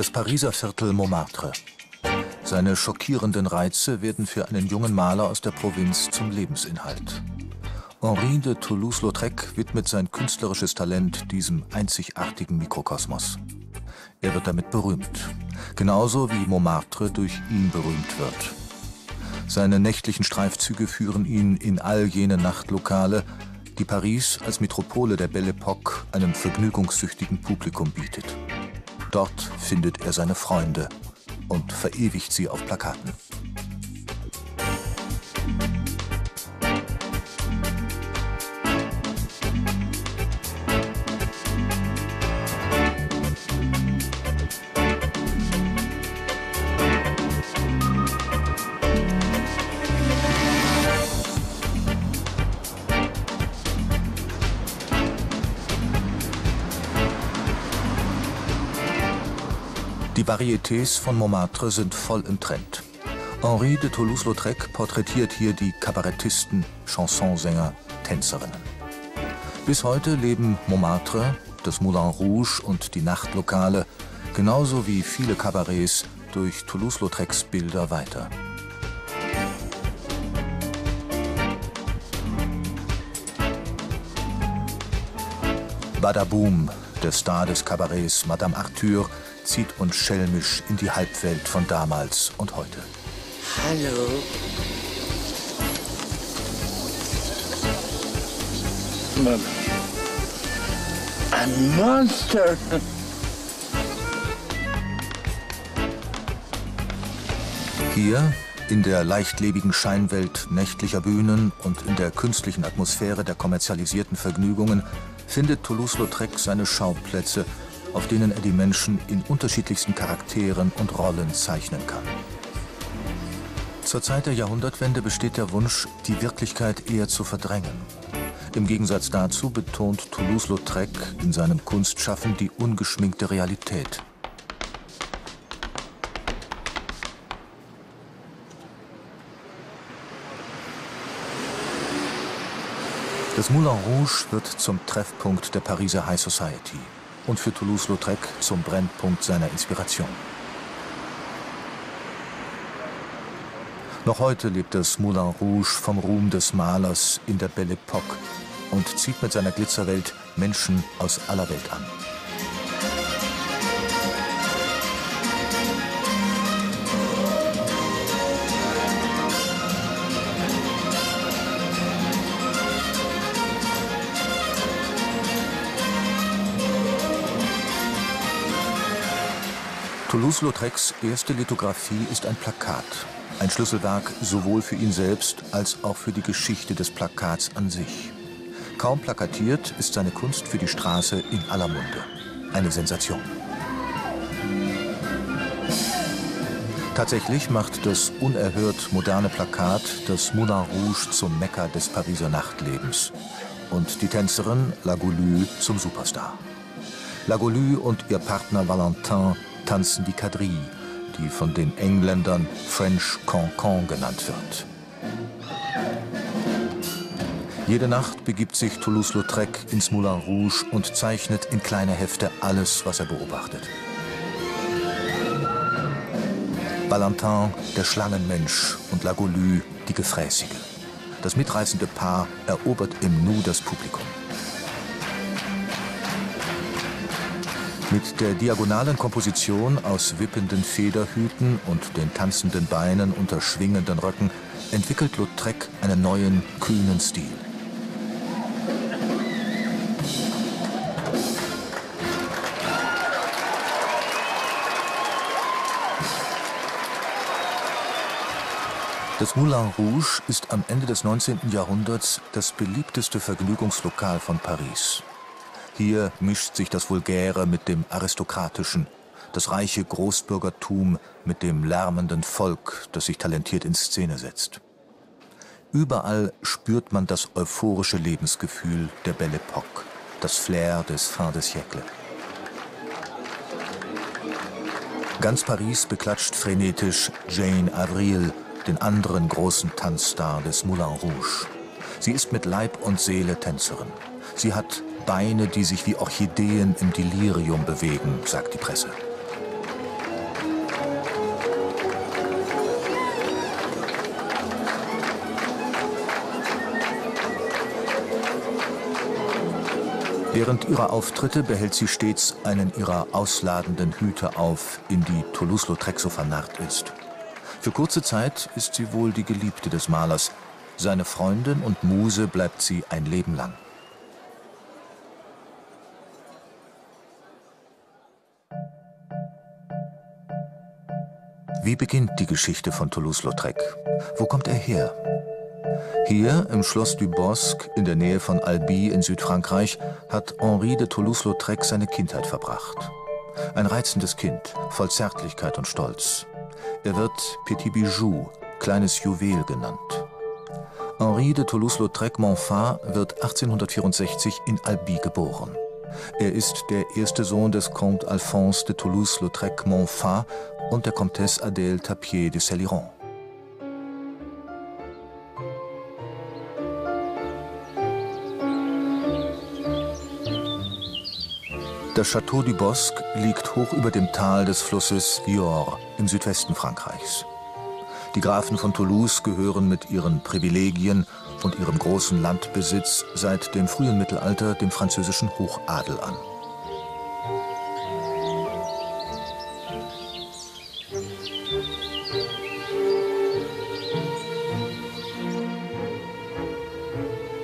das Pariser Viertel Montmartre. Seine schockierenden Reize werden für einen jungen Maler aus der Provinz zum Lebensinhalt. Henri de Toulouse-Lautrec widmet sein künstlerisches Talent diesem einzigartigen Mikrokosmos. Er wird damit berühmt, genauso wie Montmartre durch ihn berühmt wird. Seine nächtlichen Streifzüge führen ihn in all jene Nachtlokale, die Paris als Metropole der Belle Epoque einem vergnügungssüchtigen Publikum bietet. Dort findet er seine Freunde und verewigt sie auf Plakaten. Die Varietés von Montmartre sind voll im Trend. Henri de Toulouse-Lautrec porträtiert hier die Kabarettisten, Chansonsänger, Tänzerinnen. Bis heute leben Montmartre, das Moulin Rouge und die Nachtlokale, genauso wie viele Kabarets, durch Toulouse-Lautrecs Bilder weiter. Badaboom, der Star des Kabarets Madame Arthur, zieht uns schelmisch in die Halbwelt von damals und heute. Hallo. Mann. Ein Monster. Hier, in der leichtlebigen Scheinwelt nächtlicher Bühnen und in der künstlichen Atmosphäre der kommerzialisierten Vergnügungen, findet Toulouse-Lautrec seine Schauplätze, auf denen er die Menschen in unterschiedlichsten Charakteren und Rollen zeichnen kann. Zur Zeit der Jahrhundertwende besteht der Wunsch, die Wirklichkeit eher zu verdrängen. Im Gegensatz dazu betont Toulouse-Lautrec in seinem Kunstschaffen die ungeschminkte Realität. Das Moulin Rouge wird zum Treffpunkt der Pariser High Society und für Toulouse-Lautrec zum Brennpunkt seiner Inspiration. Noch heute lebt das Moulin Rouge vom Ruhm des Malers in der Belle Epoque und zieht mit seiner Glitzerwelt Menschen aus aller Welt an. Toulouse-Lautrecs erste Lithografie ist ein Plakat, ein Schlüsselwerk sowohl für ihn selbst als auch für die Geschichte des Plakats an sich. Kaum plakatiert ist seine Kunst für die Straße in aller Munde. Eine Sensation. Tatsächlich macht das unerhört moderne Plakat das Moulin Rouge zum Mekka des Pariser Nachtlebens und die Tänzerin La Goulue zum Superstar. La Goulue und ihr Partner Valentin tanzen die Quadrille, die von den Engländern French Cancan genannt wird. Jede Nacht begibt sich Toulouse-Lautrec ins Moulin Rouge und zeichnet in kleine Hefte alles, was er beobachtet. Valentin, der Schlangenmensch, und La Goulue, die Gefräßige. Das mitreißende Paar erobert im Nu das Publikum. Mit der diagonalen Komposition aus wippenden Federhüten und den tanzenden Beinen unter schwingenden Röcken entwickelt Lautrec einen neuen, kühnen Stil. Das Moulin Rouge ist am Ende des 19. Jahrhunderts das beliebteste Vergnügungslokal von Paris. Hier mischt sich das Vulgäre mit dem Aristokratischen, das reiche Großbürgertum mit dem lärmenden Volk, das sich talentiert in Szene setzt. Überall spürt man das euphorische Lebensgefühl der Belle Epoque, das Flair des Fin de Siècle. Ganz Paris beklatscht frenetisch Jane Avril, den anderen großen Tanzstar des Moulin Rouge. Sie ist mit Leib und Seele Tänzerin. Sie hat Beine, die sich wie Orchideen im Delirium bewegen, sagt die Presse. Während ihrer Auftritte behält sie stets einen ihrer ausladenden Hüte auf, in die Toulouse-Lautrec so vernarrt ist. Für kurze Zeit ist sie wohl die Geliebte des Malers. Seine Freundin und Muse bleibt sie ein Leben lang. Wie beginnt die Geschichte von Toulouse-Lautrec? Wo kommt er her? Hier, im Schloss du Bosc, in der Nähe von Albi in Südfrankreich, hat Henri de Toulouse-Lautrec seine Kindheit verbracht. Ein reizendes Kind, voll Zärtlichkeit und Stolz. Er wird Petit Bijou, kleines Juwel genannt. Henri de Toulouse-Lautrec Monfa wird 1864 in Albi geboren. Er ist der erste Sohn des Comte Alphonse de Toulouse-Lautrec Monfa und der Comtesse Adèle Tapier de Céliron. Das Château du Bosc liegt hoch über dem Tal des Flusses Viorre im Südwesten Frankreichs. Die Grafen von Toulouse gehören mit ihren Privilegien und ihrem großen Landbesitz seit dem frühen Mittelalter dem französischen Hochadel an.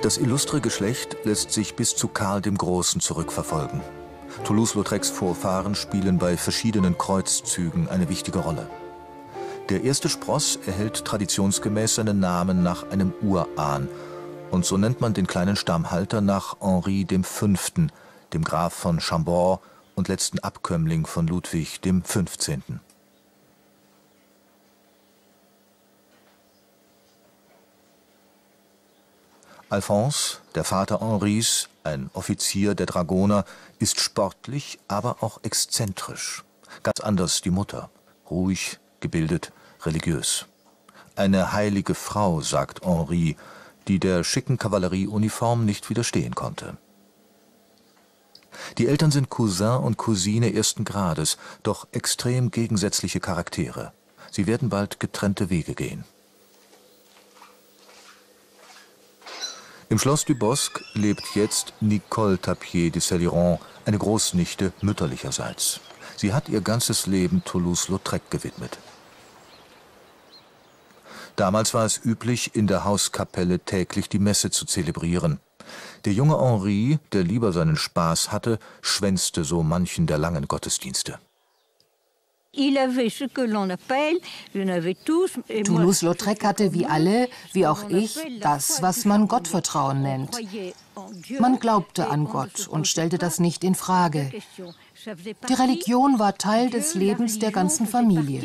Das illustre Geschlecht lässt sich bis zu Karl dem Großen zurückverfolgen. Toulouse-Lautrecs Vorfahren spielen bei verschiedenen Kreuzzügen eine wichtige Rolle. Der erste Spross erhält traditionsgemäß seinen Namen nach einem Urahn. Und so nennt man den kleinen Stammhalter nach Henri dem Fünften, dem Graf von Chambord und letzten Abkömmling von Ludwig dem 15. Alphonse, der Vater Henris, ein Offizier der Dragoner, ist sportlich, aber auch exzentrisch. Ganz anders die Mutter, ruhig, gebildet, religiös. Eine heilige Frau, sagt Henri, die der schicken Kavallerieuniform nicht widerstehen konnte. Die Eltern sind Cousin und Cousine ersten Grades, doch extrem gegensätzliche Charaktere. Sie werden bald getrennte Wege gehen. Im Schloss du Bosc lebt jetzt Nicole Tapier de Céliron, eine Großnichte mütterlicherseits. Sie hat ihr ganzes Leben Toulouse-Lautrec gewidmet. Damals war es üblich, in der Hauskapelle täglich die Messe zu zelebrieren. Der junge Henri, der lieber seinen Spaß hatte, schwänzte so manchen der langen Gottesdienste. Toulouse-Lautrec hatte wie alle, wie auch ich, das, was man Gottvertrauen nennt. Man glaubte an Gott und stellte das nicht in Frage. Die Religion war Teil des Lebens der ganzen Familie.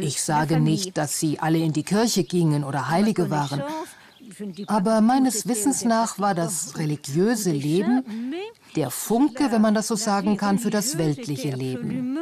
Ich sage nicht, dass sie alle in die Kirche gingen oder Heilige waren, aber meines Wissens nach war das religiöse Leben der Funke, wenn man das so sagen kann, für das weltliche Leben.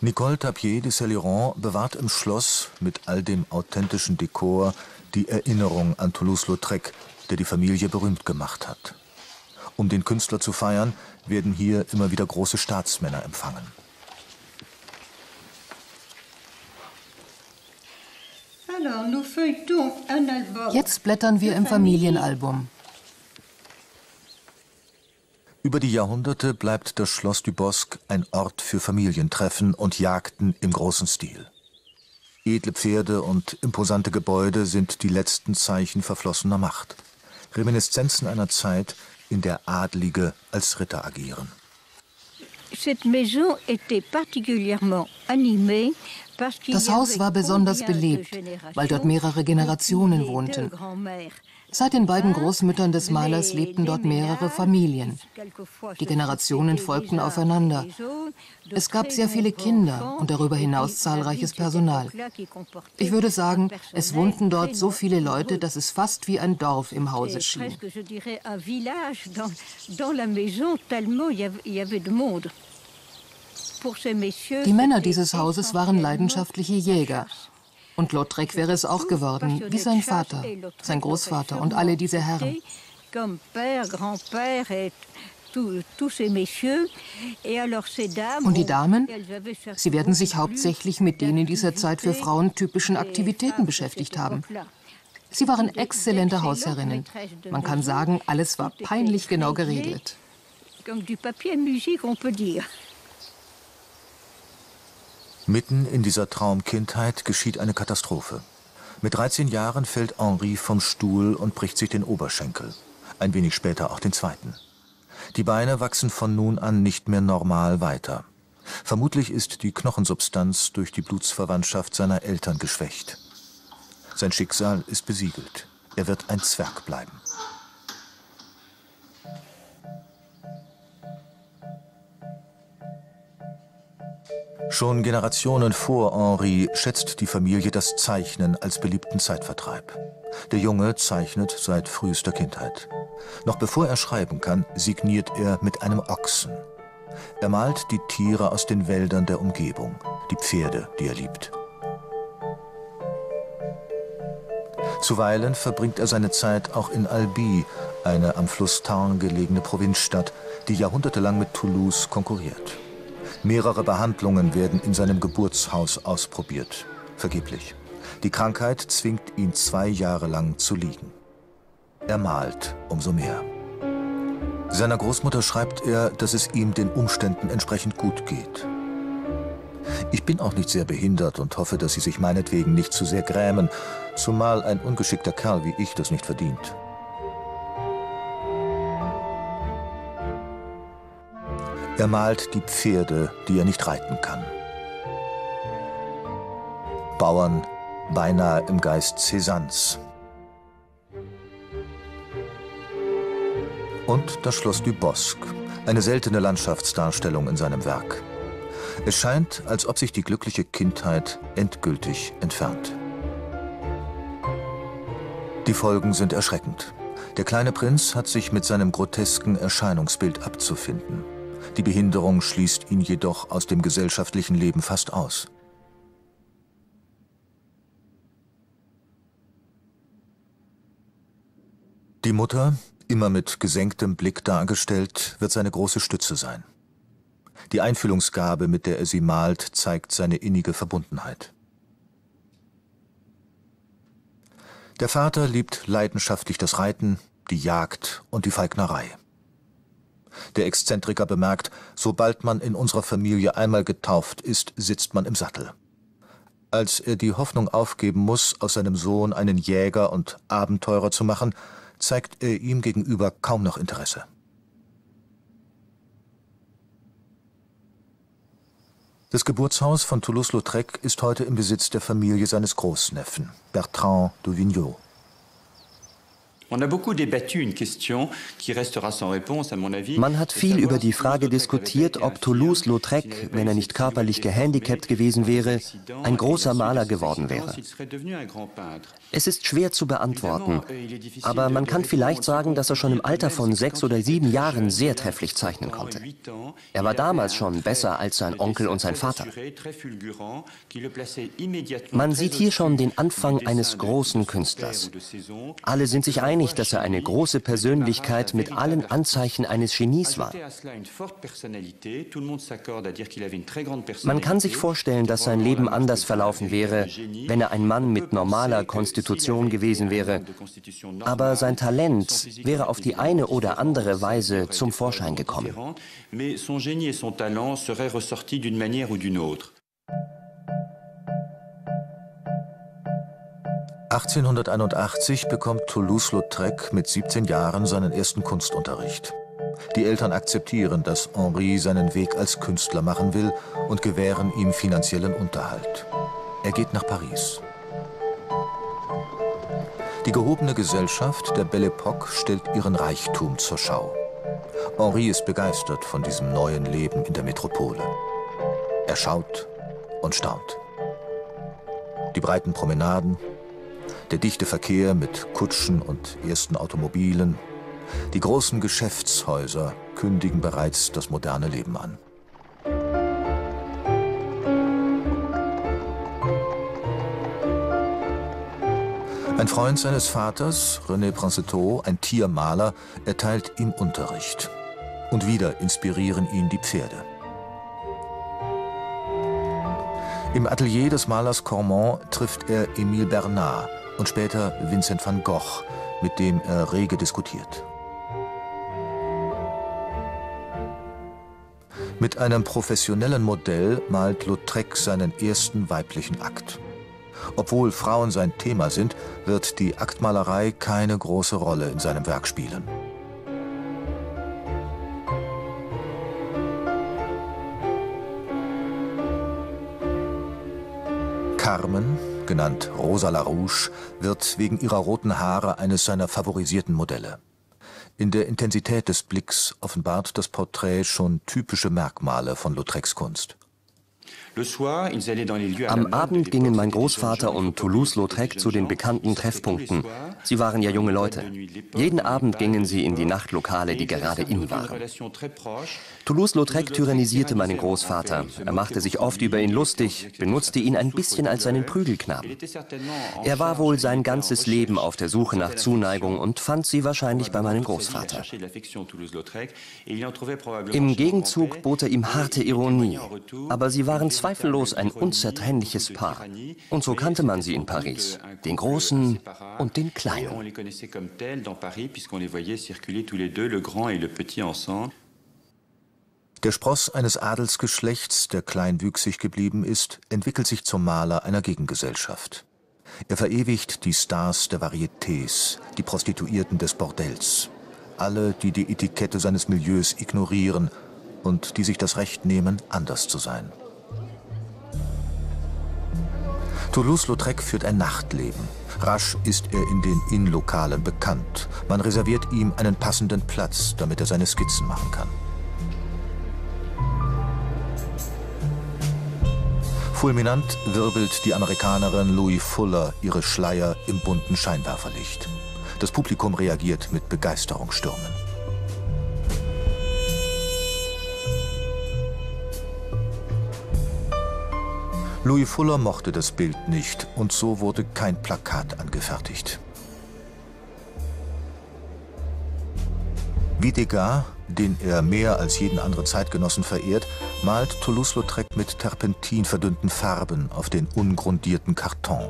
Nicole Tapier de Céliron bewahrt im Schloss mit all dem authentischen Dekor die Erinnerung an Toulouse-Lautrec, der die Familie berühmt gemacht hat. Um den Künstler zu feiern, werden hier immer wieder große Staatsmänner empfangen. Jetzt blättern wir im Familienalbum. Über die Jahrhunderte bleibt das Schloss du Bosc ein Ort für Familientreffen und Jagden im großen Stil. Edle Pferde und imposante Gebäude sind die letzten Zeichen verflossener Macht. Reminiszenzen einer Zeit, in der Adlige als Ritter agieren. Das Haus war besonders belebt, weil dort mehrere Generationen wohnten. Seit den beiden Großmüttern des Malers lebten dort mehrere Familien. Die Generationen folgten aufeinander. Es gab sehr viele Kinder und darüber hinaus zahlreiches Personal. Ich würde sagen, es wohnten dort so viele Leute, dass es fast wie ein Dorf im Hause schien. Die Männer dieses Hauses waren leidenschaftliche Jäger. Und Lautrec wäre es auch geworden, wie sein Vater, sein Großvater und alle diese Herren. Und die Damen? Sie werden sich hauptsächlich mit den in dieser Zeit für Frauen typischen Aktivitäten beschäftigt haben. Sie waren exzellente Hausherrinnen. Man kann sagen, alles war peinlich genau geregelt. Mitten in dieser Traumkindheit geschieht eine Katastrophe. Mit 13 Jahren fällt Henri vom Stuhl und bricht sich den Oberschenkel. Ein wenig später auch den zweiten. Die Beine wachsen von nun an nicht mehr normal weiter. Vermutlich ist die Knochensubstanz durch die Blutsverwandtschaft seiner Eltern geschwächt. Sein Schicksal ist besiegelt. Er wird ein Zwerg bleiben. Schon Generationen vor Henri schätzt die Familie das Zeichnen als beliebten Zeitvertreib. Der Junge zeichnet seit frühester Kindheit. Noch bevor er schreiben kann, signiert er mit einem Ochsen. Er malt die Tiere aus den Wäldern der Umgebung, die Pferde, die er liebt. Zuweilen verbringt er seine Zeit auch in Albi, eine am Fluss Tarn gelegene Provinzstadt, die jahrhundertelang mit Toulouse konkurriert. Mehrere Behandlungen werden in seinem Geburtshaus ausprobiert. Vergeblich. Die Krankheit zwingt ihn 2 Jahre lang zu liegen. Er malt umso mehr. Seiner Großmutter schreibt er, dass es ihm den Umständen entsprechend gut geht. Ich bin auch nicht sehr behindert und hoffe, dass Sie sich meinetwegen nicht zu sehr grämen, zumal ein ungeschickter Kerl wie ich das nicht verdient. Er malt die Pferde, die er nicht reiten kann. Bauern, beinahe im Geist Cézannes. Und das Schloss du Bosc, eine seltene Landschaftsdarstellung in seinem Werk. Es scheint, als ob sich die glückliche Kindheit endgültig entfernt. Die Folgen sind erschreckend. Der kleine Prinz hat sich mit seinem grotesken Erscheinungsbild abzufinden. Die Behinderung schließt ihn jedoch aus dem gesellschaftlichen Leben fast aus. Die Mutter, immer mit gesenktem Blick dargestellt, wird seine große Stütze sein. Die Einfühlungsgabe, mit der er sie malt, zeigt seine innige Verbundenheit. Der Vater liebt leidenschaftlich das Reiten, die Jagd und die Falknerei. Der Exzentriker bemerkt, sobald man in unserer Familie einmal getauft ist, sitzt man im Sattel. Als er die Hoffnung aufgeben muss, aus seinem Sohn einen Jäger und Abenteurer zu machen, zeigt er ihm gegenüber kaum noch Interesse. Das Geburtshaus von Toulouse-Lautrec ist heute im Besitz der Familie seines Großneffen, Bertrand du Vignaud. Man hat viel über die Frage diskutiert, ob Toulouse-Lautrec, wenn er nicht körperlich gehandicapt gewesen wäre, ein großer Maler geworden wäre. Es ist schwer zu beantworten, aber man kann vielleicht sagen, dass er schon im Alter von 6 oder 7 Jahren sehr trefflich zeichnen konnte. Er war damals schon besser als sein Onkel und sein Vater. Man sieht hier schon den Anfang eines großen Künstlers. Alle sind sich einig, dass er eine große Persönlichkeit mit allen Anzeichen eines Genies war. Man kann sich vorstellen, dass sein Leben anders verlaufen wäre, wenn er ein Mann mit normaler Konstitution gewesen wäre. Aber sein Talent wäre auf die eine oder andere Weise zum Vorschein gekommen. Musik 1881 bekommt Toulouse-Lautrec mit 17 Jahren seinen ersten Kunstunterricht. Die Eltern akzeptieren, dass Henri seinen Weg als Künstler machen will und gewähren ihm finanziellen Unterhalt. Er geht nach Paris. Die gehobene Gesellschaft der Belle Epoque stellt ihren Reichtum zur Schau. Henri ist begeistert von diesem neuen Leben in der Metropole. Er schaut und staunt. Die breiten Promenaden, der dichte Verkehr mit Kutschen und ersten Automobilen. Die großen Geschäftshäuser kündigen bereits das moderne Leben an. Ein Freund seines Vaters, René Princeteau, ein Tiermaler, erteilt ihm Unterricht. Und wieder inspirieren ihn die Pferde. Im Atelier des Malers Cormon trifft er Emile Bernard und später Vincent van Gogh, mit dem er rege diskutiert. Mit einem professionellen Modell malt Lautrec seinen ersten weiblichen Akt. Obwohl Frauen sein Thema sind, wird die Aktmalerei keine große Rolle in seinem Werk spielen. Carmen, genannt Rosa LaRouge, wird wegen ihrer roten Haare eines seiner favorisierten Modelle. In der Intensität des Blicks offenbart das Porträt schon typische Merkmale von Lautrecs Kunst. Am Abend gingen mein Großvater und Toulouse-Lautrec zu den bekannten Treffpunkten. Sie waren ja junge Leute. Jeden Abend gingen sie in die Nachtlokale, die gerade in waren. Toulouse-Lautrec tyrannisierte meinen Großvater. Er machte sich oft über ihn lustig, benutzte ihn ein bisschen als seinen Prügelknaben. Er war wohl sein ganzes Leben auf der Suche nach Zuneigung und fand sie wahrscheinlich bei meinem Großvater. Im Gegenzug bot er ihm harte Ironie, aber sie waren zweifellos ein unzertrennliches Paar. Und so kannte man sie in Paris, den Großen und den Kleinen. Der Spross eines Adelsgeschlechts, der kleinwüchsig geblieben ist, entwickelt sich zum Maler einer Gegengesellschaft. Er verewigt die Stars der Varietés, die Prostituierten des Bordells. Alle, die die Etikette seines Milieus ignorieren und die sich das Recht nehmen, anders zu sein. Toulouse-Lautrec führt ein Nachtleben. Rasch ist er in den Innenlokalen bekannt. Man reserviert ihm einen passenden Platz, damit er seine Skizzen machen kann. Fulminant wirbelt die Amerikanerin Louis Fuller ihre Schleier im bunten Scheinwerferlicht. Das Publikum reagiert mit Begeisterungsstürmen. Louis Fuller mochte das Bild nicht und so wurde kein Plakat angefertigt. Wie Degas, den er mehr als jeden anderen Zeitgenossen verehrt, malt Toulouse-Lautrec mit Terpentin verdünnten Farben auf den ungrundierten Karton.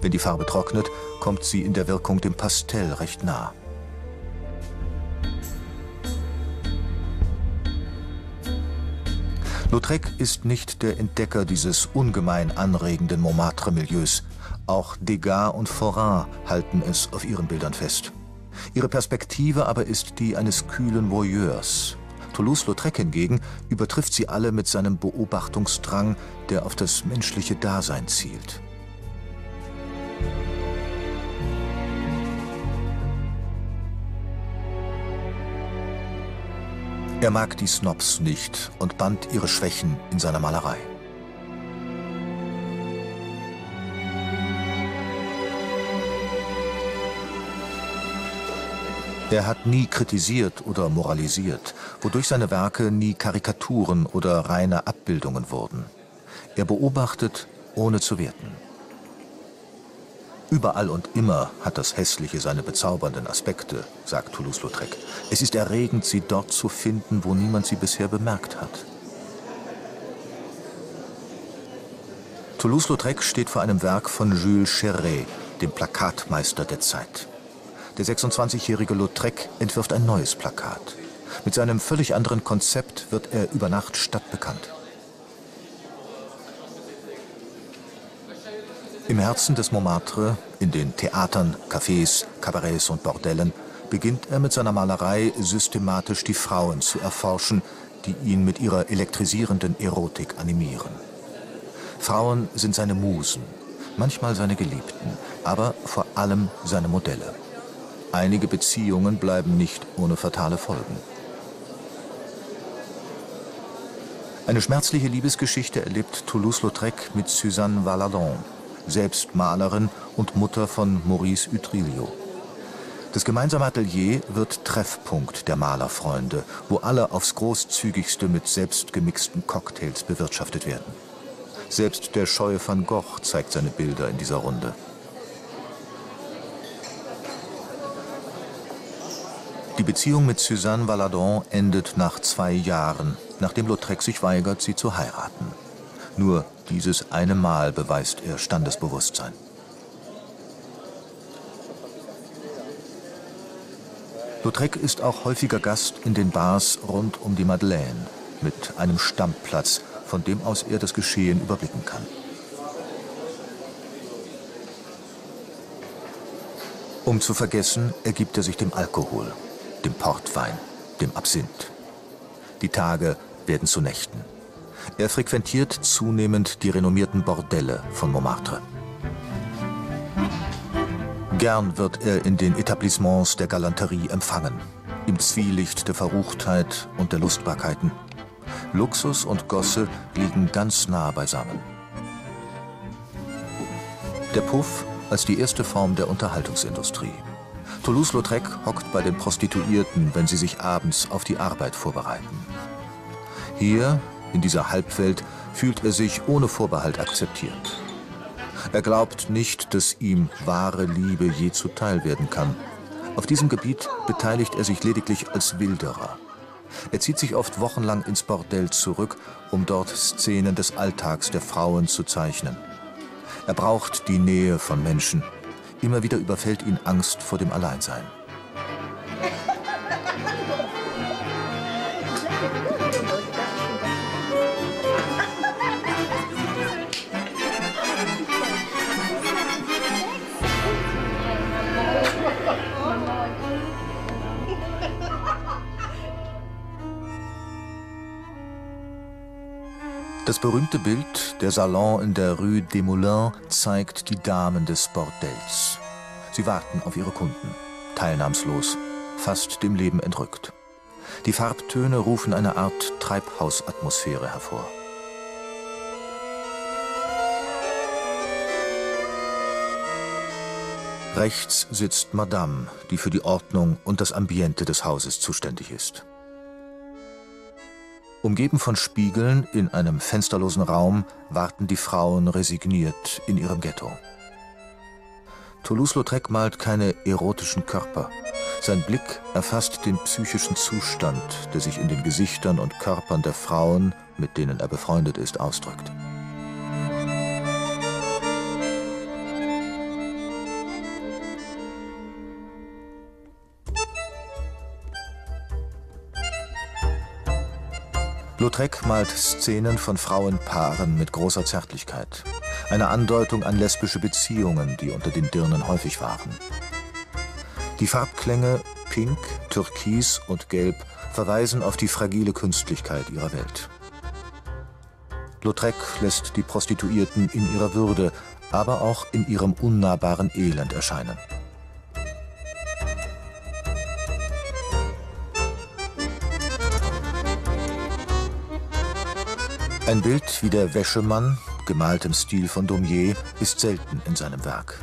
Wenn die Farbe trocknet, kommt sie in der Wirkung dem Pastell recht nah. Lautrec ist nicht der Entdecker dieses ungemein anregenden Montmartre-Milieus. Auch Degas und Forain halten es auf ihren Bildern fest. Ihre Perspektive aber ist die eines kühlen Voyeurs. Toulouse-Lautrec hingegen übertrifft sie alle mit seinem Beobachtungsdrang, der auf das menschliche Dasein zielt. Er mag die Snobs nicht und band ihre Schwächen in seiner Malerei. Er hat nie kritisiert oder moralisiert, wodurch seine Werke nie Karikaturen oder reine Abbildungen wurden. Er beobachtet, ohne zu werten. Überall und immer hat das Hässliche seine bezaubernden Aspekte, sagt Toulouse-Lautrec. Es ist erregend, sie dort zu finden, wo niemand sie bisher bemerkt hat. Toulouse-Lautrec steht vor einem Werk von Jules Chéret, dem Plakatmeister der Zeit. Der 26-jährige Lautrec entwirft ein neues Plakat. Mit seinem völlig anderen Konzept wird er über Nacht stadtbekannt. Im Herzen des Montmartre, in den Theatern, Cafés, Kabarets und Bordellen, beginnt er mit seiner Malerei systematisch die Frauen zu erforschen, die ihn mit ihrer elektrisierenden Erotik animieren. Frauen sind seine Musen, manchmal seine Geliebten, aber vor allem seine Modelle. Einige Beziehungen bleiben nicht ohne fatale Folgen. Eine schmerzliche Liebesgeschichte erlebt Toulouse-Lautrec mit Suzanne Valadon, selbst Malerin und Mutter von Maurice Utrillo. Das gemeinsame Atelier wird Treffpunkt der Malerfreunde, wo alle aufs Großzügigste mit selbstgemixten Cocktails bewirtschaftet werden. Selbst der scheue Van Gogh zeigt seine Bilder in dieser Runde. Die Beziehung mit Suzanne Valadon endet nach 2 Jahren, nachdem Lautrec sich weigert, sie zu heiraten. Nur dieses eine Mal beweist er Standesbewusstsein. Lautrec ist auch häufiger Gast in den Bars rund um die Madeleine, mit einem Stammplatz, von dem aus er das Geschehen überblicken kann. Um zu vergessen, ergibt er sich dem Alkohol, dem Portwein, dem Absinth. Die Tage werden zu Nächten. Er frequentiert zunehmend die renommierten Bordelle von Montmartre. Gern wird er in den Etablissements der Galanterie empfangen, im Zwielicht der Verruchtheit und der Lustbarkeiten. Luxus und Gosse liegen ganz nah beisammen. Der Puff als die erste Form der Unterhaltungsindustrie. Toulouse-Lautrec hockt bei den Prostituierten, wenn sie sich abends auf die Arbeit vorbereiten. Hier, in dieser Halbwelt, fühlt er sich ohne Vorbehalt akzeptiert. Er glaubt nicht, dass ihm wahre Liebe je zuteil werden kann. Auf diesem Gebiet beteiligt er sich lediglich als Wilderer. Er zieht sich oft wochenlang ins Bordell zurück, um dort Szenen des Alltags der Frauen zu zeichnen. Er braucht die Nähe von Menschen. Immer wieder überfällt ihn Angst vor dem Alleinsein. Das berühmte Bild, der Salon in der Rue des Moulins, zeigt die Damen des Bordells. Sie warten auf ihre Kunden, teilnahmslos, fast dem Leben entrückt. Die Farbtöne rufen eine Art Treibhausatmosphäre hervor. Rechts sitzt Madame, die für die Ordnung und das Ambiente des Hauses zuständig ist. Umgeben von Spiegeln in einem fensterlosen Raum warten die Frauen resigniert in ihrem Ghetto. Toulouse-Lautrec malt keine erotischen Körper. Sein Blick erfasst den psychischen Zustand, der sich in den Gesichtern und Körpern der Frauen, mit denen er befreundet ist, ausdrückt. Lautrec malt Szenen von Frauenpaaren mit großer Zärtlichkeit. Eine Andeutung an lesbische Beziehungen, die unter den Dirnen häufig waren. Die Farbklänge Pink, Türkis und Gelb verweisen auf die fragile Künstlichkeit ihrer Welt. Lautrec lässt die Prostituierten in ihrer Würde, aber auch in ihrem unnahbaren Elend erscheinen. Ein Bild wie der Wäschemann, gemalt im Stil von Daumier, ist selten in seinem Werk.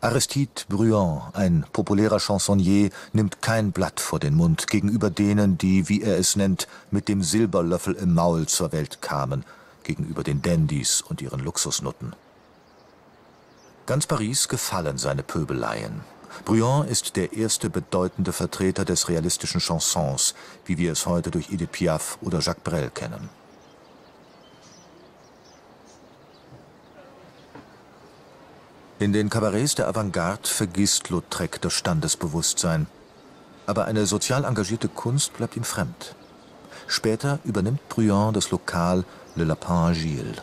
Aristide Bruant, ein populärer Chansonnier, nimmt kein Blatt vor den Mund gegenüber denen, die, wie er es nennt, mit dem Silberlöffel im Maul zur Welt kamen, gegenüber den Dandys und ihren Luxusnutten. Ganz Paris gefallen seine Pöbeleien. Bruant ist der erste bedeutende Vertreter des realistischen Chansons, wie wir es heute durch Edith Piaf oder Jacques Brel kennen. In den Kabarets der Avantgarde vergisst Lautrec das Standesbewusstsein. Aber eine sozial engagierte Kunst bleibt ihm fremd. Später übernimmt Bruant das Lokal Le Lapin Agile.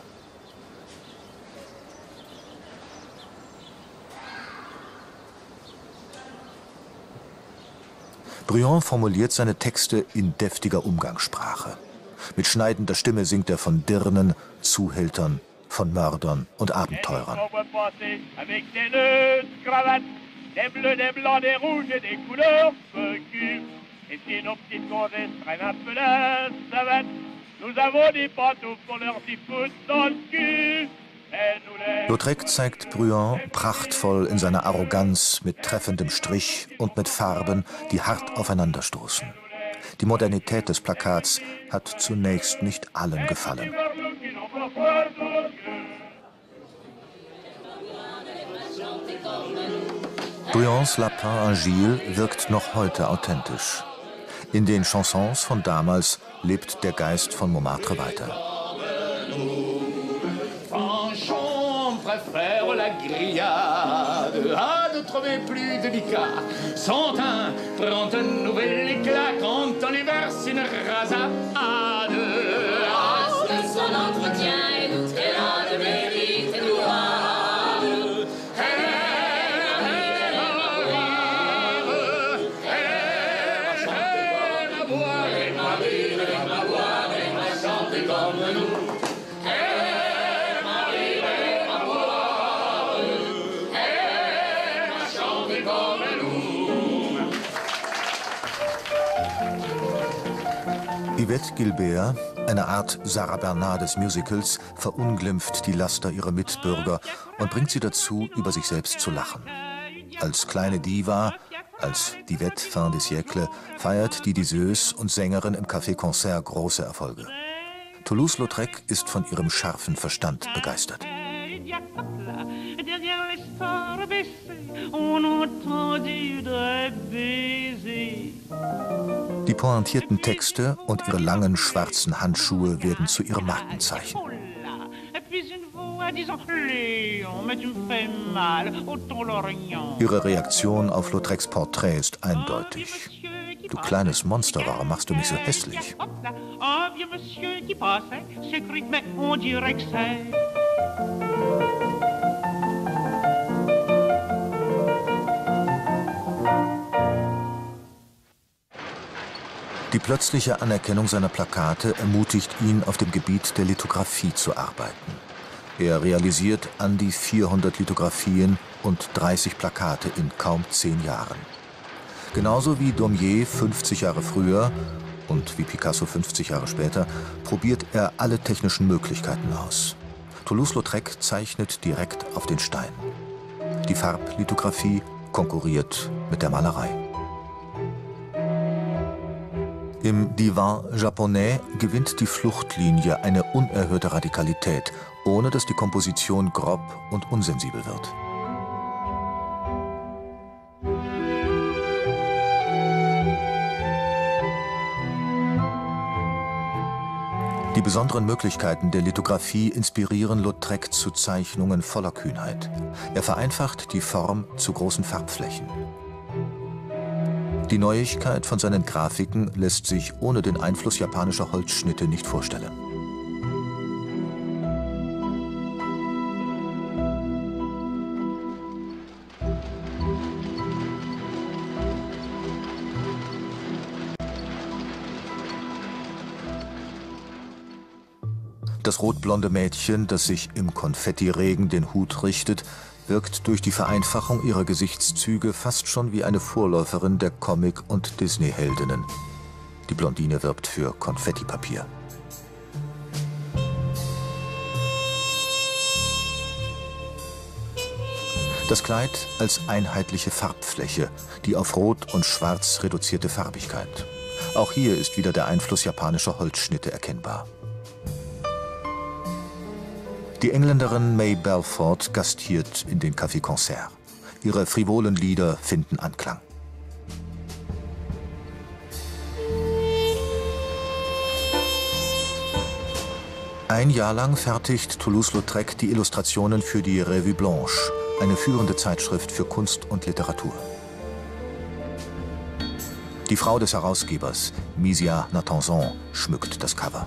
Bruant formuliert seine Texte in deftiger Umgangssprache. Mit schneidender Stimme singt er von Dirnen, Zuhältern, von Mördern und Abenteurern. Lautrec zeigt Bruant prachtvoll in seiner Arroganz mit treffendem Strich und mit Farben, die hart aufeinanderstoßen. Die Modernität des Plakats hat zunächst nicht allen gefallen. Bruants Lapin Agile wirkt noch heute authentisch. In den Chansons von damals lebt der Geist von Montmartre weiter. Yvette Gilbert, eine Art Sarah Bernard des Musicals, verunglimpft die Laster ihrer Mitbürger und bringt sie dazu, über sich selbst zu lachen. Als kleine Diva, als Divette fin des siècle, feiert die Diseuse und Sängerin im Café-Concert große Erfolge. Toulouse-Lautrec ist von ihrem scharfen Verstand begeistert. Die pointierten Texte und ihre langen schwarzen Handschuhe werden zu ihrem Markenzeichen. Ihre Reaktion auf Lautrecs Porträt ist eindeutig. Du kleines Monster, warum machst du mich so hässlich? Die plötzliche Anerkennung seiner Plakate ermutigt ihn, auf dem Gebiet der Lithografie zu arbeiten. Er realisiert an die 400 Lithografien und 30 Plakate in kaum 10 Jahren. Genauso wie Daumier 50 Jahre früher und wie Picasso 50 Jahre später probiert er alle technischen Möglichkeiten aus. Toulouse-Lautrec zeichnet direkt auf den Stein. Die Farblithografie konkurriert mit der Malerei. Im Divan japonais gewinnt die Fluchtlinie eine unerhörte Radikalität, ohne dass die Komposition grob und unsensibel wird. Die besonderen Möglichkeiten der Lithografie inspirieren Lautrec zu Zeichnungen voller Kühnheit. Er vereinfacht die Form zu großen Farbflächen. Die Neuigkeit von seinen Grafiken lässt sich ohne den Einfluss japanischer Holzschnitte nicht vorstellen. Das rotblonde Mädchen, das sich im Konfettiregen den Hut richtet, wirkt durch die Vereinfachung ihrer Gesichtszüge fast schon wie eine Vorläuferin der Comic- und Disney-Heldinnen. Die Blondine wirbt für Konfettipapier. Das Kleid als einheitliche Farbfläche, die auf Rot und Schwarz reduzierte Farbigkeit. Auch hier ist wieder der Einfluss japanischer Holzschnitte erkennbar. Die Engländerin May Belfort gastiert in den Café-Concert. Ihre frivolen Lieder finden Anklang. Ein Jahr lang fertigt Toulouse-Lautrec die Illustrationen für die Revue Blanche, eine führende Zeitschrift für Kunst und Literatur. Die Frau des Herausgebers, Misia Natanson, schmückt das Cover.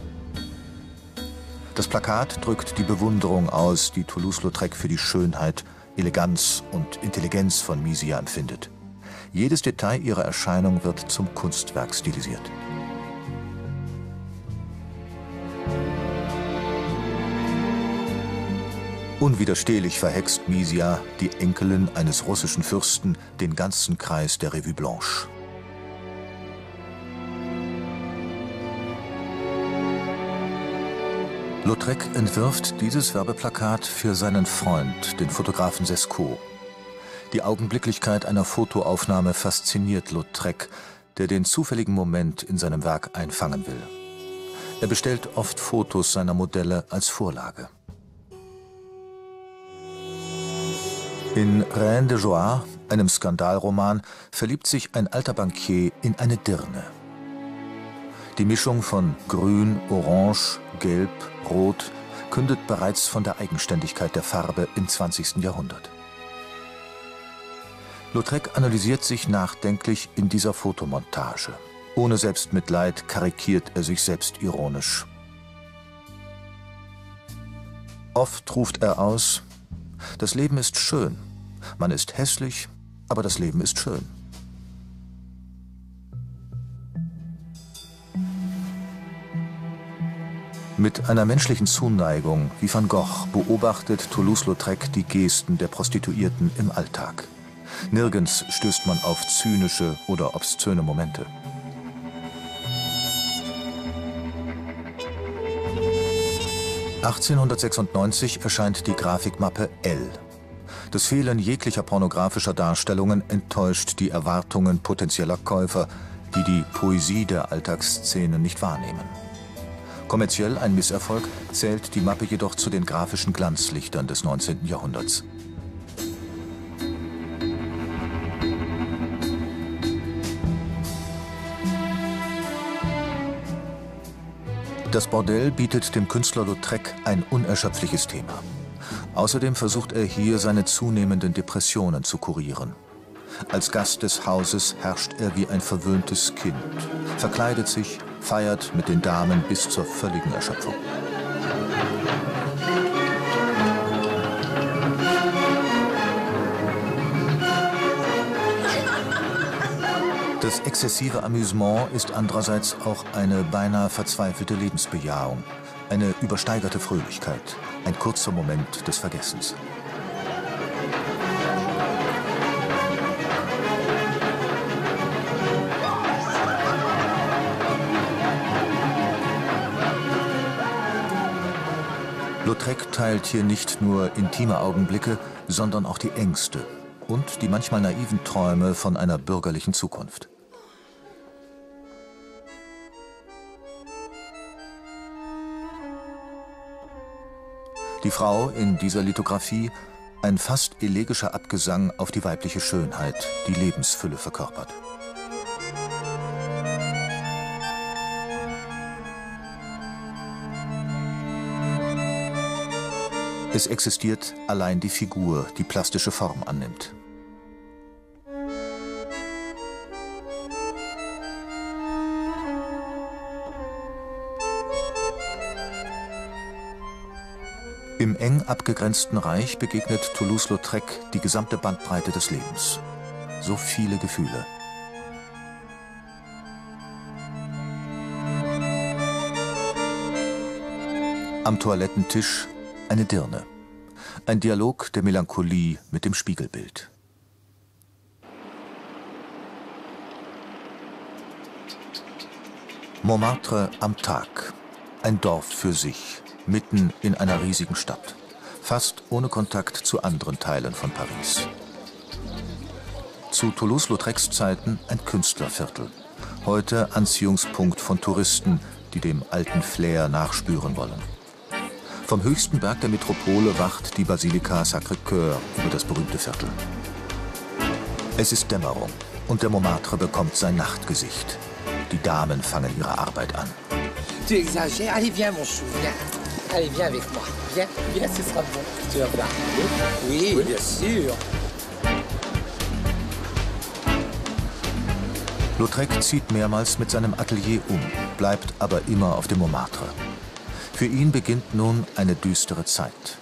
Das Plakat drückt die Bewunderung aus, die Toulouse-Lautrec für die Schönheit, Eleganz und Intelligenz von Misia empfindet. Jedes Detail ihrer Erscheinung wird zum Kunstwerk stilisiert. Unwiderstehlich verhext Misia, die Enkelin eines russischen Fürsten, den ganzen Kreis der Revue Blanche. Lautrec entwirft dieses Werbeplakat für seinen Freund, den Fotografen Sesco. Die Augenblicklichkeit einer Fotoaufnahme fasziniert Lautrec, der den zufälligen Moment in seinem Werk einfangen will. Er bestellt oft Fotos seiner Modelle als Vorlage. In Reine de Joie einem Skandalroman, verliebt sich ein alter Bankier in eine Dirne. Die Mischung von Grün, Orange, Gelb, Rot kündet bereits von der Eigenständigkeit der Farbe im 20. Jahrhundert. Lautrec analysiert sich nachdenklich in dieser Fotomontage. Ohne Selbstmitleid karikiert er sich selbst ironisch. Oft ruft er aus: Das Leben ist schön. Man ist hässlich, aber das Leben ist schön. Mit einer menschlichen Zuneigung wie Van Gogh beobachtet Toulouse-Lautrec die Gesten der Prostituierten im Alltag. Nirgends stößt man auf zynische oder obszöne Momente. (1896) erscheint die Grafikmappe L. Das Fehlen jeglicher pornografischer Darstellungen enttäuscht die Erwartungen potenzieller Käufer, die die Poesie der Alltagsszene nicht wahrnehmen. Kommerziell ein Misserfolg, zählt die Mappe jedoch zu den grafischen Glanzlichtern des 19. Jahrhunderts. Das Bordell bietet dem Künstler Lautrec ein unerschöpfliches Thema. Außerdem versucht er hier, seine zunehmenden Depressionen zu kurieren. Als Gast des Hauses herrscht er wie ein verwöhntes Kind, verkleidet sich, feiert mit den Damen bis zur völligen Erschöpfung. Das exzessive Amüsement ist andererseits auch eine beinahe verzweifelte Lebensbejahung, eine übersteigerte Fröhlichkeit, ein kurzer Moment des Vergessens. Lautrec teilt hier nicht nur intime Augenblicke, sondern auch die Ängste und die manchmal naiven Träume von einer bürgerlichen Zukunft. Die Frau in dieser Lithografie, ein fast elegischer Abgesang auf die weibliche Schönheit, die Lebensfülle verkörpert. Es existiert allein die Figur, die plastische Form annimmt. Im eng abgegrenzten Reich begegnet Toulouse-Lautrec die gesamte Bandbreite des Lebens. So viele Gefühle. Am Toilettentisch eine Dirne. Ein Dialog der Melancholie mit dem Spiegelbild. Montmartre am Tag. Ein Dorf für sich. Mitten in einer riesigen Stadt, fast ohne Kontakt zu anderen Teilen von Paris. Zu Toulouse-Lautrecs Zeiten ein Künstlerviertel, heute Anziehungspunkt von Touristen, die dem alten Flair nachspüren wollen. Vom höchsten Berg der Metropole wacht die Basilika Sacré-Cœur über das berühmte Viertel. Es ist Dämmerung und der Montmartre bekommt sein Nachtgesicht. Die Damen fangen ihre Arbeit an. Tu exagères, allez viens mon chou, viens. Allez, viens avec moi. Viens, viens, ce sera bon. Tu vas voir. Oui, oui, bien sûr. Lautrec zieht mehrmals mit seinem Atelier um, bleibt aber immer auf dem Montmartre. Für ihn beginnt nun eine düstere Zeit.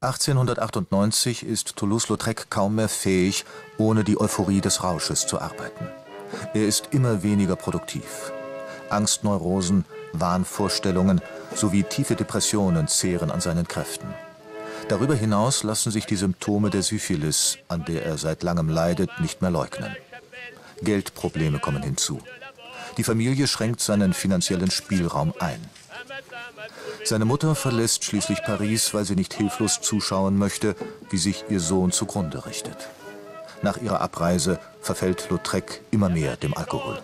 1898 ist Toulouse-Lautrec kaum mehr fähig, ohne die Euphorie des Rausches zu arbeiten. Er ist immer weniger produktiv. Angstneurosen, Wahnvorstellungen sowie tiefe Depressionen zehren an seinen Kräften. Darüber hinaus lassen sich die Symptome der Syphilis, an der er seit langem leidet, nicht mehr leugnen. Geldprobleme kommen hinzu. Die Familie schränkt seinen finanziellen Spielraum ein. Seine Mutter verlässt schließlich Paris, weil sie nicht hilflos zuschauen möchte, wie sich ihr Sohn zugrunde richtet. Nach ihrer Abreise verfällt Lautrec immer mehr dem Alkohol.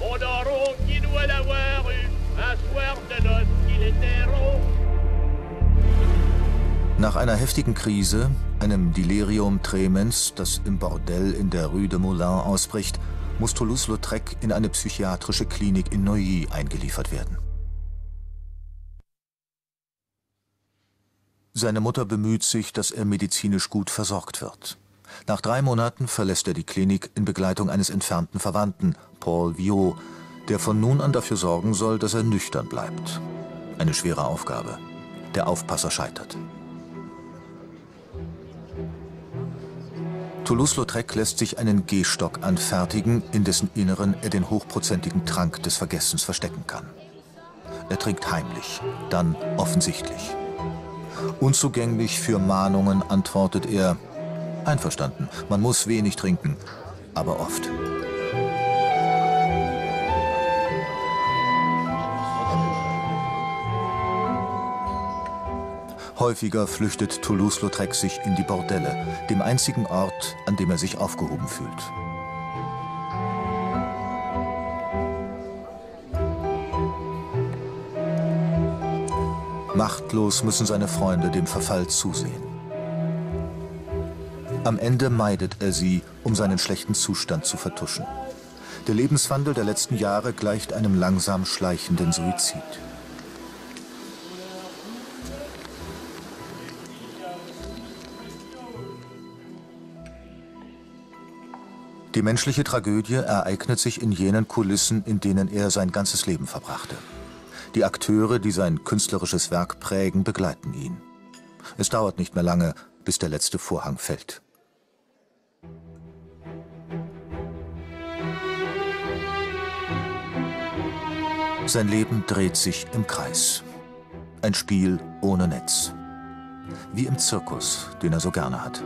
On dort rond qui doit l'avoir eu, un soir de noces qu'il était rond. Nach einer heftigen Krise, einem Delirium tremens, das im Bordell in der Rue de Moulin ausbricht, muss Toulouse-Lautrec in eine psychiatrische Klinik in Neuilly eingeliefert werden. Seine Mutter bemüht sich, dass er medizinisch gut versorgt wird. Nach 3 Monaten verlässt er die Klinik in Begleitung eines entfernten Verwandten, Paul Viau, der von nun an dafür sorgen soll, dass er nüchtern bleibt. Eine schwere Aufgabe. Der Aufpasser scheitert. Toulouse-Lautrec lässt sich einen Gehstock anfertigen, in dessen Inneren er den hochprozentigen Trank des Vergessens verstecken kann. Er trinkt heimlich, dann offensichtlich. Unzugänglich für Mahnungen antwortet er: Einverstanden, man muss wenig trinken, aber oft. Häufiger flüchtet Toulouse-Lautrec sich in die Bordelle, dem einzigen Ort, an dem er sich aufgehoben fühlt. Machtlos müssen seine Freunde dem Verfall zusehen. Am Ende meidet er sie, um seinen schlechten Zustand zu vertuschen. Der Lebenswandel der letzten Jahre gleicht einem langsam schleichenden Suizid. Die menschliche Tragödie ereignet sich in jenen Kulissen, in denen er sein ganzes Leben verbrachte. Die Akteure, die sein künstlerisches Werk prägen, begleiten ihn. Es dauert nicht mehr lange, bis der letzte Vorhang fällt. Sein Leben dreht sich im Kreis. Ein Spiel ohne Netz. Wie im Zirkus, den er so gerne hat.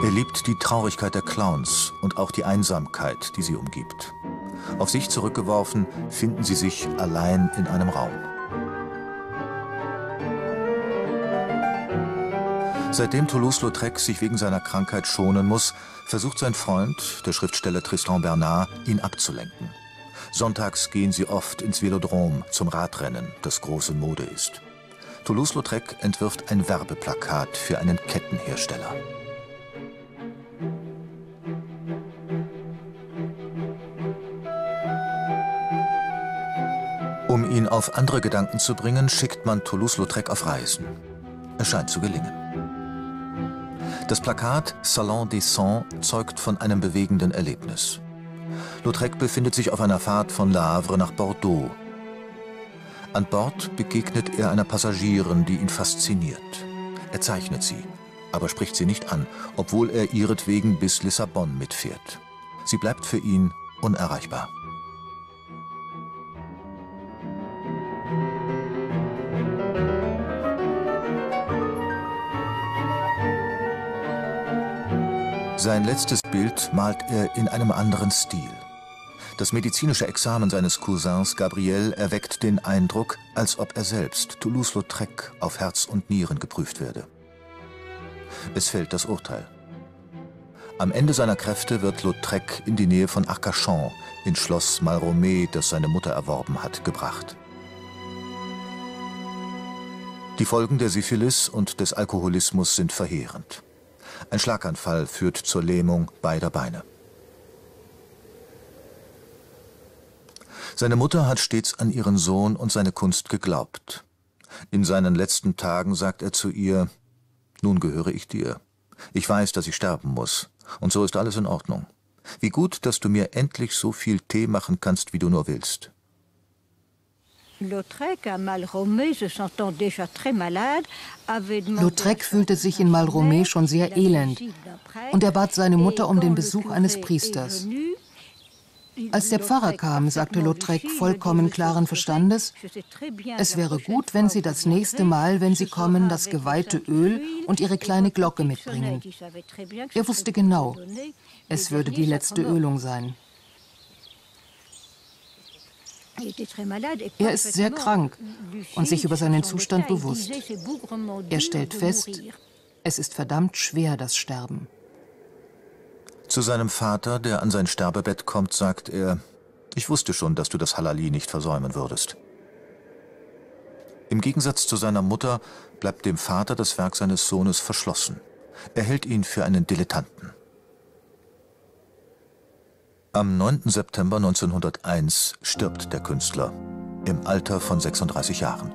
Er liebt die Traurigkeit der Clowns und auch die Einsamkeit, die sie umgibt. Auf sich zurückgeworfen, finden sie sich allein in einem Raum. Seitdem Toulouse-Lautrec sich wegen seiner Krankheit schonen muss, versucht sein Freund, der Schriftsteller Tristan Bernard, ihn abzulenken. Sonntags gehen sie oft ins Velodrom zum Radrennen, das große Mode ist. Toulouse-Lautrec entwirft ein Werbeplakat für einen Kettenhersteller. Um ihn auf andere Gedanken zu bringen, schickt man Toulouse-Lautrec auf Reisen. Es scheint zu gelingen. Das Plakat Salon des Sons zeugt von einem bewegenden Erlebnis. Lautrec befindet sich auf einer Fahrt von Le Havre nach Bordeaux. An Bord begegnet er einer Passagierin, die ihn fasziniert. Er zeichnet sie, aber spricht sie nicht an, obwohl er ihretwegen bis Lissabon mitfährt. Sie bleibt für ihn unerreichbar. Sein letztes Bild malt er in einem anderen Stil. Das medizinische Examen seines Cousins Gabriel erweckt den Eindruck, als ob er selbst, Toulouse-Lautrec, auf Herz und Nieren geprüft werde. Es fällt das Urteil. Am Ende seiner Kräfte wird Lautrec in die Nähe von Arcachon, ins Schloss Malromé, das seine Mutter erworben hat, gebracht. Die Folgen der Syphilis und des Alkoholismus sind verheerend. Ein Schlaganfall führt zur Lähmung beider Beine. Seine Mutter hat stets an ihren Sohn und seine Kunst geglaubt. In seinen letzten Tagen sagt er zu ihr: Nun gehöre ich dir. Ich weiß, dass ich sterben muss. Und so ist alles in Ordnung. Wie gut, dass du mir endlich so viel Tee machen kannst, wie du nur willst. Lautrec fühlte sich in Malromé schon sehr elend und er bat seine Mutter um den Besuch eines Priesters. Als der Pfarrer kam, sagte Lautrec vollkommen klaren Verstandes, es wäre gut, wenn Sie das nächste Mal, wenn Sie kommen, das geweihte Öl und Ihre kleine Glocke mitbringen. Er wusste genau, es würde die letzte Ölung sein. Er ist sehr krank und sich über seinen Zustand bewusst. Er stellt fest, es ist verdammt schwer, das Sterben. Zu seinem Vater, der an sein Sterbebett kommt, sagt er, ich wusste schon, dass du das Halali nicht versäumen würdest. Im Gegensatz zu seiner Mutter bleibt dem Vater das Werk seines Sohnes verschlossen. Er hält ihn für einen Dilettanten. Am 9. September 1901 stirbt der Künstler, im Alter von 36 Jahren.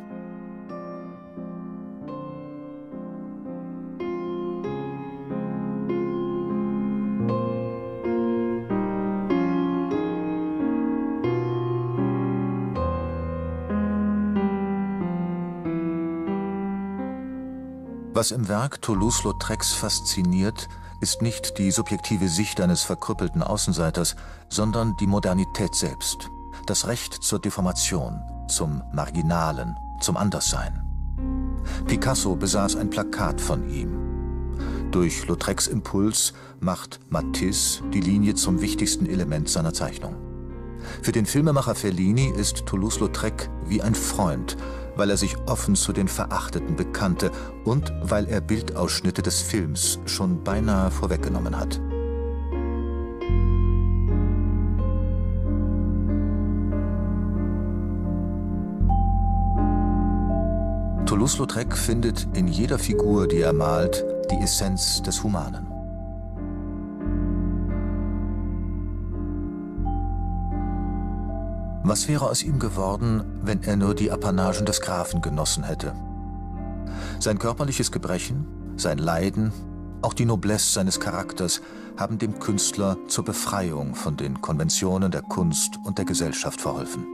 Was im Werk Toulouse-Lautrecs fasziniert, ist nicht die subjektive Sicht eines verkrüppelten Außenseiters, sondern die Modernität selbst, das Recht zur Deformation, zum Marginalen, zum Anderssein. Picasso besaß ein Plakat von ihm. Durch Lautrecs Impuls macht Matisse die Linie zum wichtigsten Element seiner Zeichnung. Für den Filmemacher Fellini ist Toulouse-Lautrec wie ein Freund, weil er sich offen zu den Verachteten bekannte und weil er Bildausschnitte des Films schon beinahe vorweggenommen hat. Toulouse-Lautrec findet in jeder Figur, die er malt, die Essenz des Humanen. Was wäre aus ihm geworden, wenn er nur die Apanagen des Grafen genossen hätte? Sein körperliches Gebrechen, sein Leiden, auch die Noblesse seines Charakters haben dem Künstler zur Befreiung von den Konventionen der Kunst und der Gesellschaft verholfen.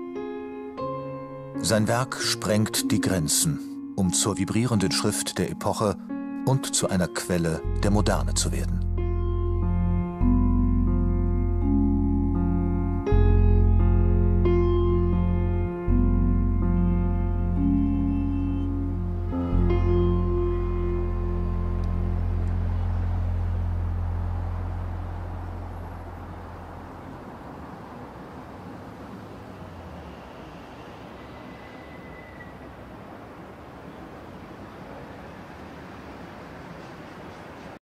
Sein Werk sprengt die Grenzen, um zur vibrierenden Schrift der Epoche und zu einer Quelle der Moderne zu werden.